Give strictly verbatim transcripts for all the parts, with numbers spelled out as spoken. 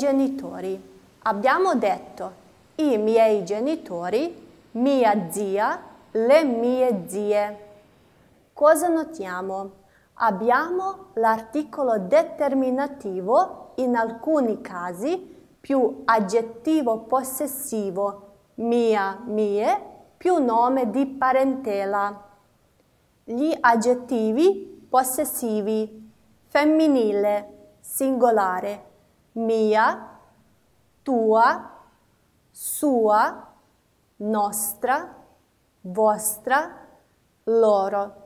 genitori. Abbiamo detto i miei genitori, mia zia, le mie zie. Cosa notiamo? Abbiamo l'articolo determinativo, in alcuni casi, più aggettivo possessivo, mia, mie, più nome di parentela. Gli aggettivi possessivi, femminile, singolare, mia, tua, sua, nostra, vostra, loro.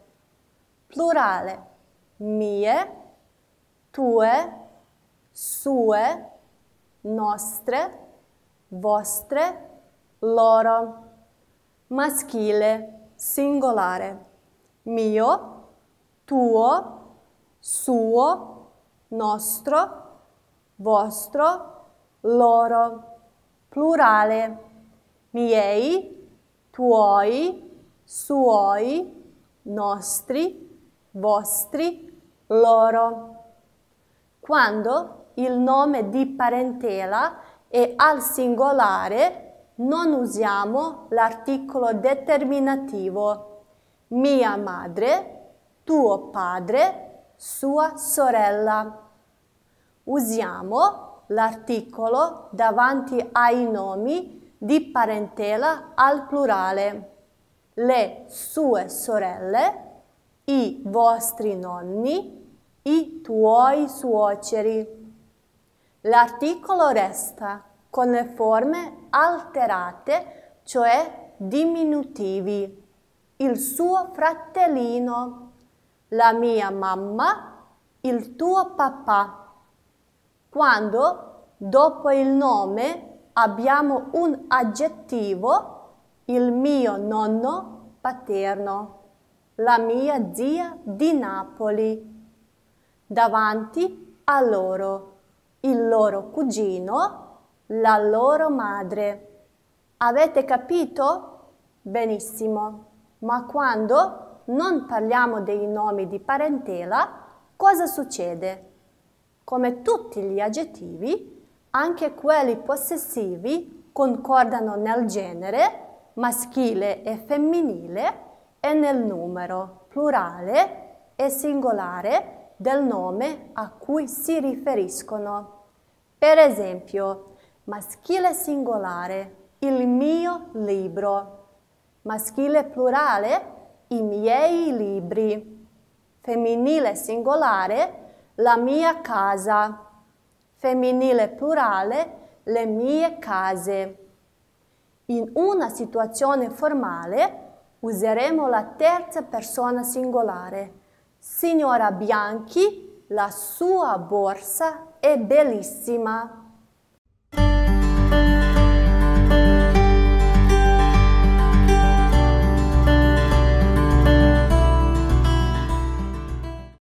Plurale, mie, tue, sue, nostre, vostre, loro. Maschile, singolare, mio, tuo, suo, nostro, vostro, loro. Plurale, miei, tuoi, suoi, nostri, vostri, loro. Quando il nome di parentela è al singolare, non usiamo l'articolo determinativo mia madre, tuo padre, sua sorella. Usiamo l'articolo davanti ai nomi di parentela al plurale. Le sue sorelle, i vostri nonni, i tuoi suoceri. L'articolo resta con le forme alterate, cioè diminutivi. Il suo fratellino, la mia mamma, il tuo papà. Quando dopo il nome abbiamo un aggettivo, il mio nonno paterno, la mia zia di Napoli. Davanti a loro, il loro cugino, la loro madre. Avete capito? Benissimo. Ma quando non parliamo dei nomi di parentela, cosa succede? Come tutti gli aggettivi, anche quelli possessivi concordano nel genere, maschile e femminile, e nel numero, plurale e singolare, del nome a cui si riferiscono. Per esempio, maschile singolare, il mio libro. Maschile plurale, i miei libri. Femminile singolare, la mia casa. Femminile plurale, le mie case. In una situazione formale useremo la terza persona singolare. Signora Bianchi, la sua borsa è bellissima.